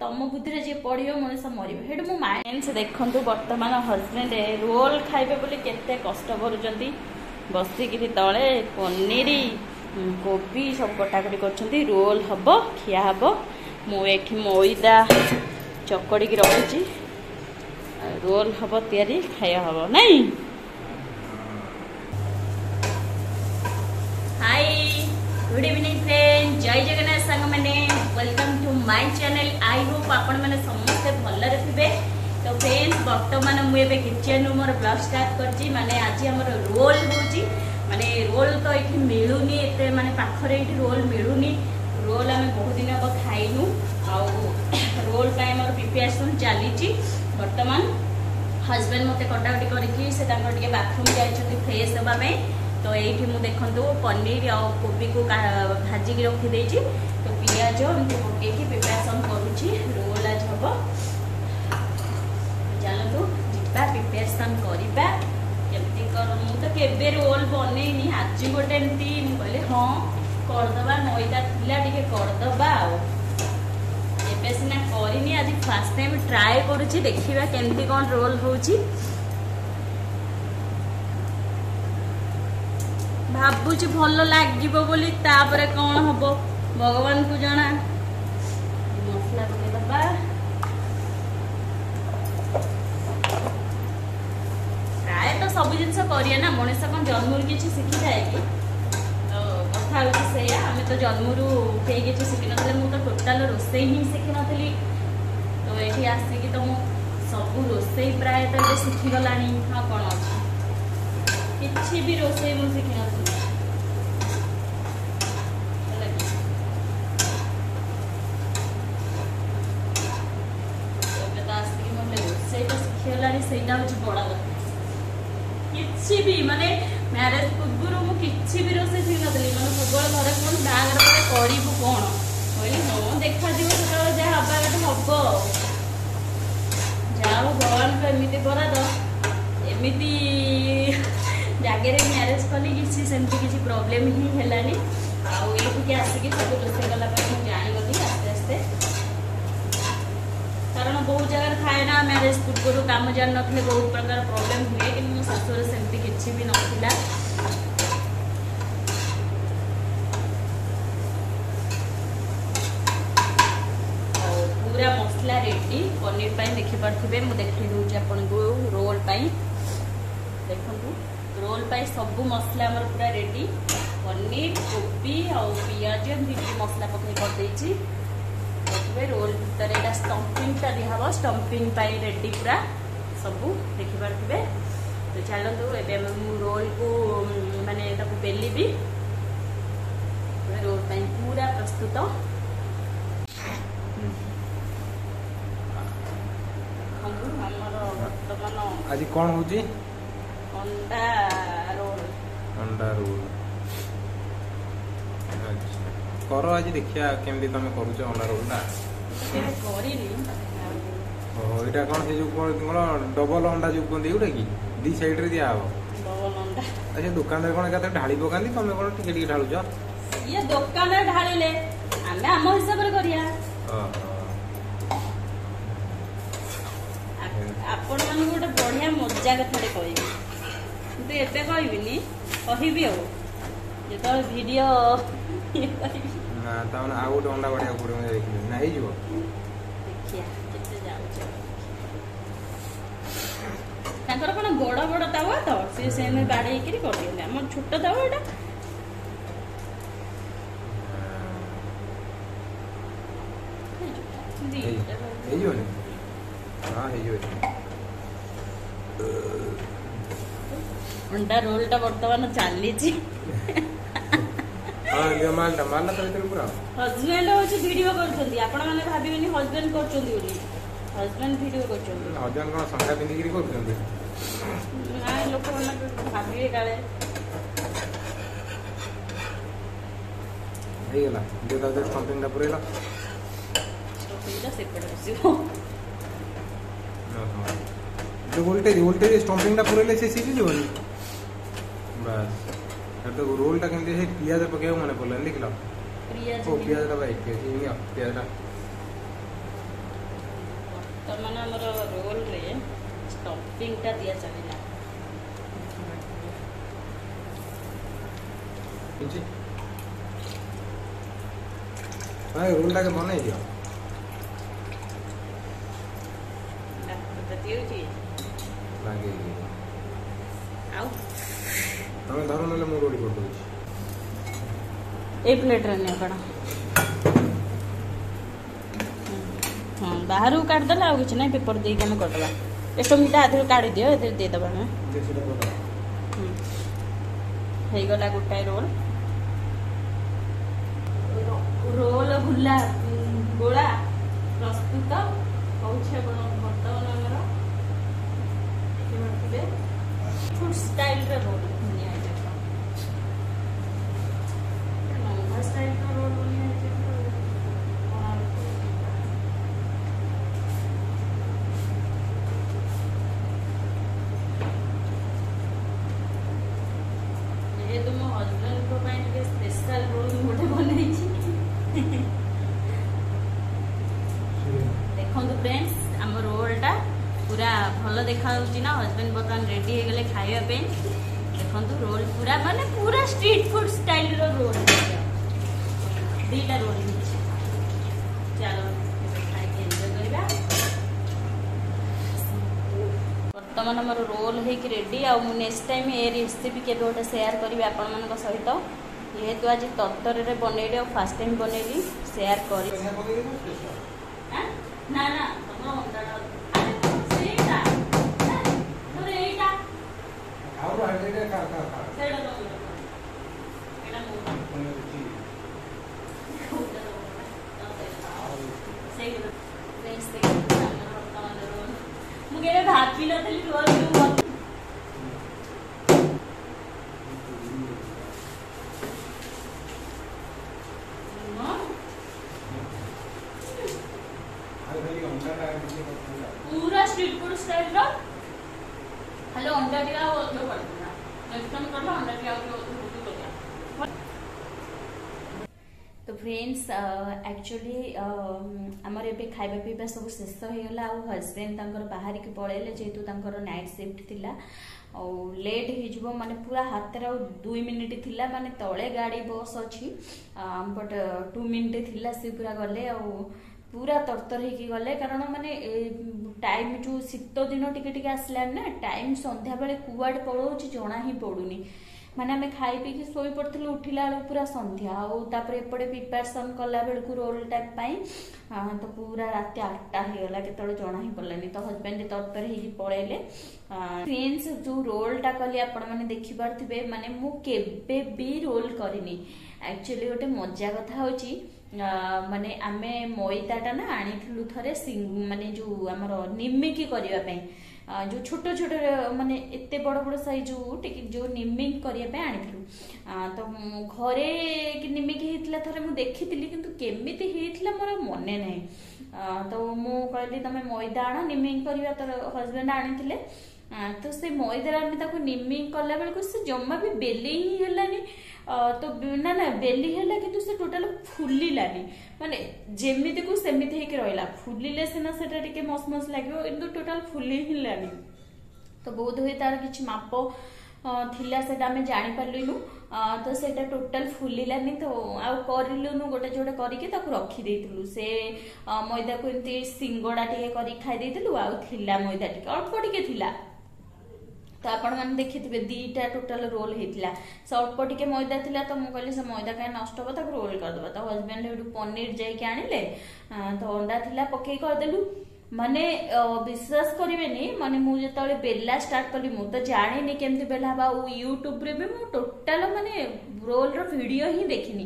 तुम बुद्धि जी पड़ो मनीष मर से देखु बर्तमान हजबैंड रोल खाइबे बोली केते कष्ट करुँच बसिकी तले पनीर कोबी सब कटाकटी कर रोल हम खिया हम मुझे मईदा चकड़ी की रखी रोल हम तैयारी खाया हम नहीं गुड इवनिंग फ्रेंड जय जगन्नाथ सांग मैंने welcome to my channel I hope आपण मैंने समस्ते भल रखे। तो फ्रेंड्स बर्तमान मुझे किचेन रू मोर ब्लॉग स्टार्ट कर माने आज आम रोल होची माने रोल तो ये मिलूनी एते माने पाखरे ये रोल मिलूनी रोल आम बहुत दिन हम खाइनु रोल टाइम मोर प्रिपरेशन चली बर्तमान हजबैंड मत कटाकटी करके बाथरूम जाइए फ्रेश होगापी। तो ये मुझे देखो पनीर और कोबी को भाजिक रखीदे तो पिज इनको पकई प्रिपेरेसन करुच्ची रोल आज हम चलतु जीवा प्रिपेरेसन करवा केमती कर मुझे के रोल बनईनी आज गोटे कहले हाँ करदबा मैदा थिला टिके करदबा एबे सिना करनी आज फास्ट टाइम ट्राए करुच्ची देखिबा केमती कोन रोल होउची भावुच भल लगे कौन हम भगवान को जना मसला पकईदबा प्राय तो सब जिन करे ना मनीष कौन जन्मरू कि शिखी थाए कि तो कथा से आम तो जन्मरू उठे कि शिखी ना टोटाल रोसे ही शिखी नी। तो ये आसिकी तो मु सब रोसे प्राय तो ये शिखीगला हाँ कौन अच्छे किसी भी रोसे मुझे शिखी न बड़ा किसी भी माने मैरिज पूर्व मुझे किसी भी रोसे शिखी नी मैं सब घर कौन बाहर करू कौन कहली हाँ देखा जहाँ हबाटा हम जाओ भगवान को एमती बराद एमती जगह म्यारेज कले किसी सेमती किसी प्रोब्लेम ही हेलानी आठिक आसिकी सब रोसे गला जागली आस्ते आस्ते कारण बहुत जगह थाए ना म्यारेज पूर्व कम जान बहुत प्रकार प्रोब्लेम हुए कि मो शाशुर सेमती किसी भी नाला पूरा मसला रेडी पनीर पर देखिपे मुझे देखी दूसरी आपण को रोल देखूँ रोल पर सब मसला मोर पूरा रेडी पनीर कोबी और पिज एम मसला पकई करदे रोल भर एटा स्टम्पिंगटा दिहब स्टम्पिंग रेडी पूरा सब देखिपे। तो चलतु ए रोल को माने बेली भी रोल पूरा प्रस्तुत आज कौन हो अंडा रोल कर आज देखिया केमती तुम करूच अंडा रोल ना यहाँ कौन से डबल अंडा जो कहते गोटा कि दी साइड रे दिया हम अच्छा दुकान कौन क्या ढाली पका तुम कौन टे ढालुच दुकान ढाले आम हिसाब से कर आपण मन गोटे बढ़िया मजा कथाटे कह तो ये कहबी कहबी आत भिड अंडा बढ़िया ना देखिए कौन बड़ बड़ तावा तो सी से बाड़े कर आम छोट तावा एटा हाँ अंडा रोल टा बर्तमान चली हजबैंड हूँ भिडियो करने भावनी हजबैंड कर जो वोल्टेज स्टम्पिंग पूरे से सीखी जो बस तो रोल टा केमते पियाज पके मन पड़े देख लो पियाज भाई पियाज बर्तमान आम रोल स्टफिंगटा दि चलना रोलटा के बन दिया प्लेट रे हाँ बाहर काटदेला आज कि ना पेपर देक आम करदे एस्टमिटा आधे काढ़ी दिव ये देदेव होगला गोटाए रोल रोल भुला गोला प्रस्तुत होछे बर्तमान आमर फुड स्टाइल रे रोल बनिया भल देखा ना हजबैंड बर्तमान रेडी हो गले खाया देखो रोल पूरा माने पूरा स्ट्रीट फूड स्टाइल रो रोल दीटा रोल चलो बर्तमान मोर रोल होकर रेडी नेक्स्ट टाइम ये रेसीपी के गोटे सेयार करी आपण मान सहित जेहेतु आज तत्तर बनइली फास्ट टाइम बनइली सेयार करी ना ना पूरा स्ट्रीट फूड स्टाइल रो हेलो अंडा दिया वो तो पड़ना नेक्स्ट टाइम कर लो अंडा दिया वो तो कर दिया। तो फ्रेंड्स एक्चुअली हमर एबे खाइबा पीबा सब शेष हो गेला और हस्बैंड तंकर बाहर के पळेले जेतु तंकर नाइट शिफ्ट थिला और लेट हो माने पूरा हाथ रे 2 मिनट थिला माने तळे गाड़ी बस अछि बट 2 मिनट थिला से पूरा गले और पूरा तरतर होगी गले कारण माने टाइम जो शीत दिन टिके आसलान ना टाइम संध्या बेले कुआडे पलाउछि जना ही पड़ूनी माने आम खाई पी शोई पड़े उठिला बेलू पूरा संध्या आउे एपटे प्रिपेरेसन कला बेलू रोल टाइप तो पूरा रात 8टा होगा केतल जना ही पड़ानी तो हजबैंड तरतर होगी पलैले। फ्रेंड्स जो रोलटा कली आपने देखिपे माने मुझे भी रोल करनी एक्चुअली गोटे मजा कथा हूँ माने आमे मईदाटा ना आनी थे माने जो आमर निमिकी करने जो छोट छोट माने एते बड़ बड़ साइज जो निमिक करने आनी तो घरे निमिकी होता थे मुझे देखी किंतु केमिति होता मोर मन ना तो मुझे तुम मईदा आण निमिक करवा तर हजबैंड आनी तो से मईदा आम निमिक कला बेलू से जमा भी बेली ही है तो ना ना बेली है कि तो टोटाल फुलानी माने जमीती को सेमती रहा फुलिले सीना से मस मस लगे कि टोटाल फुली हिलानी तो बहुत हुए तार कि माप थिला से जापारूनु तो से टोटाल फुलानी तो आउ करूनु गोटे जोड़े करके रखीदेलु से मैदा को एमती सिंगड़ा टे कर खाईदेलु आला मैदा टे अल्प टे तो आपने देखी थे दीटा टोटाल रोल होता से अल्प टे मैदा था तो मुझे कहली से मैदा कहीं नष्ट होगा रोल करदे तो हजबैंड से पनीर जाके आनिले तो अंडा था पकई करदेलु माने विश्वास करेंगे माने मुझे जो बेला स्टार्ट कली मु तो जानी केमती बेला हाँ यूट्यूब रे भी मु टोटाल माने रोल रो वीडियो ही देखनी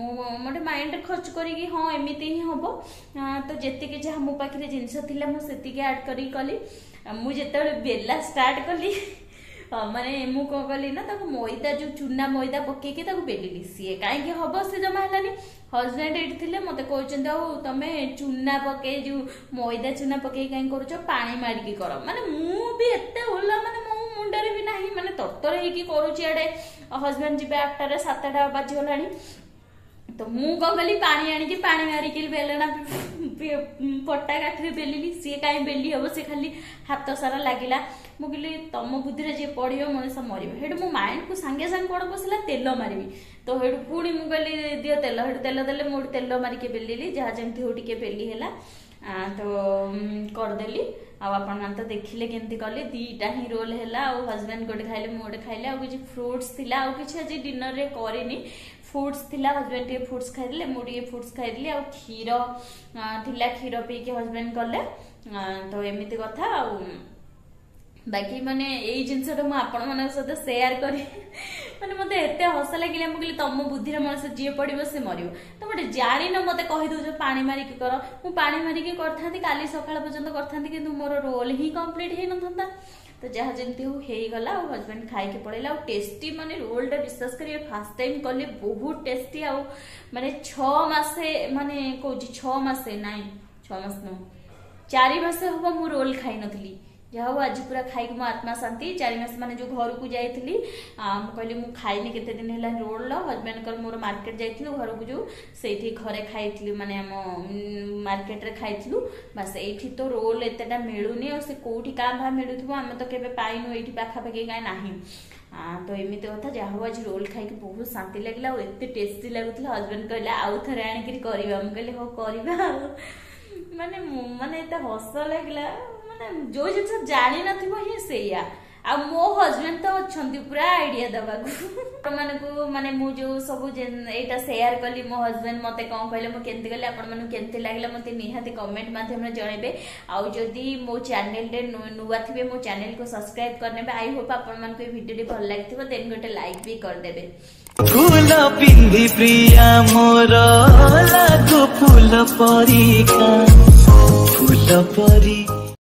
मोटे माइंड खर्च करी हाँ एमती ही हम तो जी जहाँ मो पाखे जिनस मुझे आड करी कली मुझे बेला स्टार्ट कली माने मु कौन कली ना मैदा जो चूना मैदा पकईकी बेलिली सी कहीं हम से जमा है हजबैंड ये थे मत कहते तुम चूना पकई जो मैदा चूना पकई कहीं कर पानी मारिकी कर माने मुझे एत ओला माने मो मुंडे भी ना माने तरतर होडे हजबैंड जी आठटा 7टा बाजिगला तो मुझे कौन कली पानी आनिकी पानी मारिकी बेलना पट्टा काठी बेलिली सी कहीं बेली हम सी खाली हाथ सारा लगला मु कहली तुम बुद्धि जी पड़ो मनीष मर मो माइंड को सांगे सांगे कौन बसला तेल मारि तो पुणी मुझे कहली दियो तेल तेल दे मुझे तेल मारिके बेलिली जहाँ जमी हो टे बेली है तो करदेली आपन तो देखिले केमती कले दीटा ही रोल है हजबैंड गोटे खाइले मु गोटे खाइले आ कि फ्रुट्स थी आज डिनर रे करेनि फ्रुट्स थी हजबैंड टे फ्रुट्स खाइले मुझे फ्रुट्स खाइली आ क्षीर थी क्षीर पीके हजबैंड कले तो एमती कथा बाकी माने यही जिनसा मुझे सहित सेयार करें मैंने मत एत हस लगे मुझे तुम बुद्धि मनुष्य जी पड़ो सी मर तुम गोटे जान मत कहीदे पा मारिकी कर मुझे मारिकी करता सका पर्यटन करता कि मोर रोल ही कम्प्लीट हो ना तो जहाँ जमी होगा हजबैंड खाई पड़ेगा टेस्टी माने रोलटा विश्वास करेंगे फास्ट टाइम कले बहुत टेस्टी आ माने छसे माने कौच छसे नाई छस नु 4 मास हम मु रोल खाई नी जहा हूँ आज पूरा खाई मो आत्मा शांति 4 मास मैंने जो घर को जाइली कहली मुझे खाइनि केते दिन है रोल हजबैंड मोर मार्केट जाइल घर को जो से घरे खाई माने आम मार्केट रे खाई बस ये तो रोल एतटा मिलूनी से कौटी क्या भा मिलू आम तो केबे पाइनु ये पाखापाखि कहीं ना तो एमती कथा जहा आज रोल खाई बहुत शांति लगे एत टेस्टी लगुला हजबैंड कहला आउ थे आणिकी मुझे हाँ करवा माने माने एत हस लगला जो जिन जानी नी से मो हजबैंड तो अच्छा पूरा आइडिया दवा को माने मुझे सब यहाँ सेयार कली मो हजबैंड मत कौन कहले मुझे गली आपंती लगे मत निहाती कमेंट मध्यम जन आदि मो चैनल नुआ थे मो चैनल को सब्सक्राइब करने आई होप आपको भिडियो भल लगे देन गोटे लाइक भी करदे फूल पिंधि प्रिया मोर लागो फूल परिका